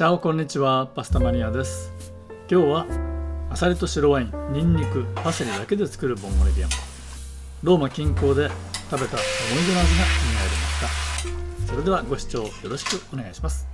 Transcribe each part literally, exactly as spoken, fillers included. チャオこんにちは、パスタマニアです。今日はアサリと白ワイン、ニンニク、パセリだけで作るボンゴレビアンコ。ローマ近郊で食べた思い出の味が気になりました。それではご視聴よろしくお願いします。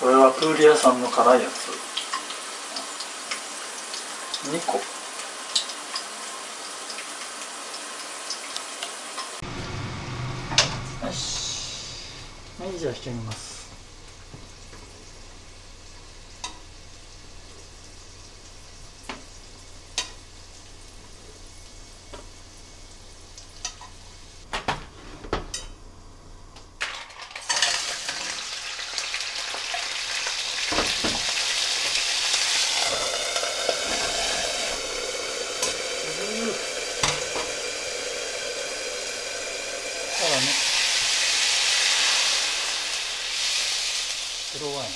これはプーリアさんの辛いやつにこ。よし、はい、じゃあ引き上げます。白ワイン。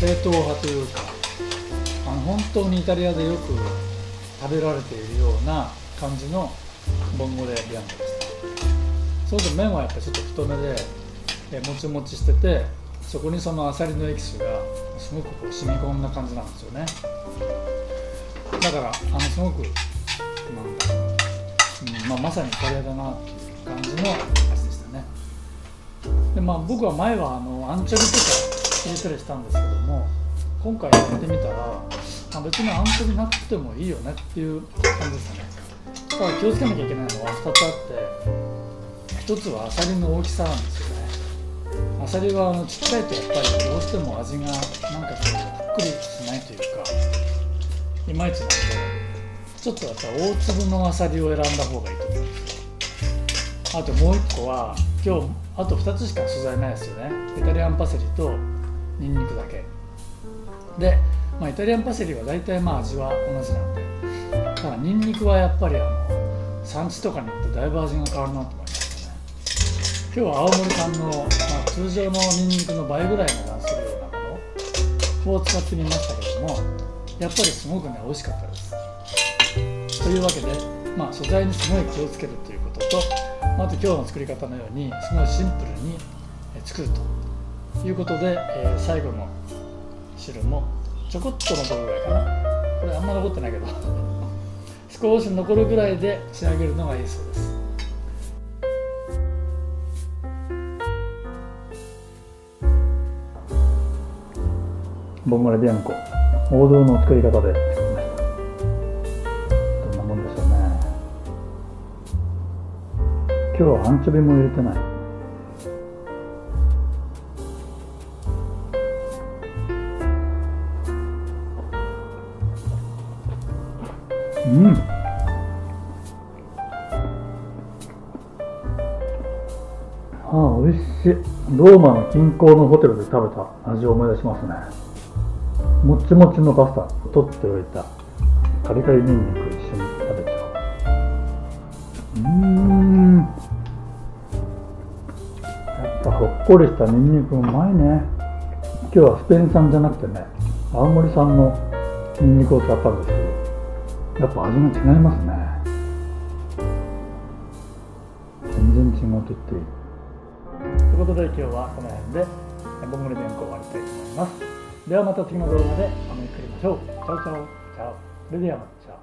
正統派というか、あの本当にイタリアでよく食べられているような感じのボンゴレビアンコです。そうすると麺はやっぱりちょっと太めで、えもちもちしてて、そこにそのアサリのエキスがすごくこう染み込んだ感じなんですよね。だからあのすごくなんか、うんまあ、まさにイタリアだなっていう感じの味でしたね。で、まあ、僕は前はあのアンチョビとか入れたりしたんですけども、今回やってみたら別にアンチョビなくてもいいよねっていう感じでしたね。ただ気をつけなきゃいけないのはふたつあって、ひとつはアサリの大きさなんですよね。アサリはあのちっちゃいとやっぱりどうしても味がなんかこうくっくりしないというかいまいちなんで、ちょっとやっぱ大粒のアサリを選んだ方がいいと思うんですよ。あともういっこは今日あとふたつしか素材ないですよね。イタリアンパセリとニンニクだけで、まあ、イタリアンパセリは大体まあ味は同じなんで、だからニンニクはやっぱりあの産地とかによってだいぶ味が変わるなと思いますね。今日は青森産の、まあ、通常のニンニクの倍ぐらい値段するようなものを使ってみましたけども、やっぱりすごくね美味しかったです。というわけで、まあ、素材にすごい気をつけるということと、あと今日の作り方のようにすごいシンプルに作るということで、えー、最後の汁もちょこっと残るぐらいかな。これあんま残ってないけど少し残るぐらいで仕上げるのがいいそうです。ボンゴレビアンコ、王道の作り方でどんなもんでしょうね。今日はアンチョビも入れてない。うんああ、美味しい。ローマの近郊のホテルで食べた味を思い出しますね。もちもちのパスタ、取っておいたカリカリニンニク一緒に食べちゃう。うーん、やっぱほっこりしたニンニクうまいね。今日はスペイン産じゃなくてね、青森産のニンニクを使ったんですけど、やっぱ味が違いますね。全然違うと言っていい。ということで今日はこの辺でボンゴレビアンコを終わりたいと思います。ではまた次の動画でお目にかかりましょう。チャオチャオ。チャオ。それではまた。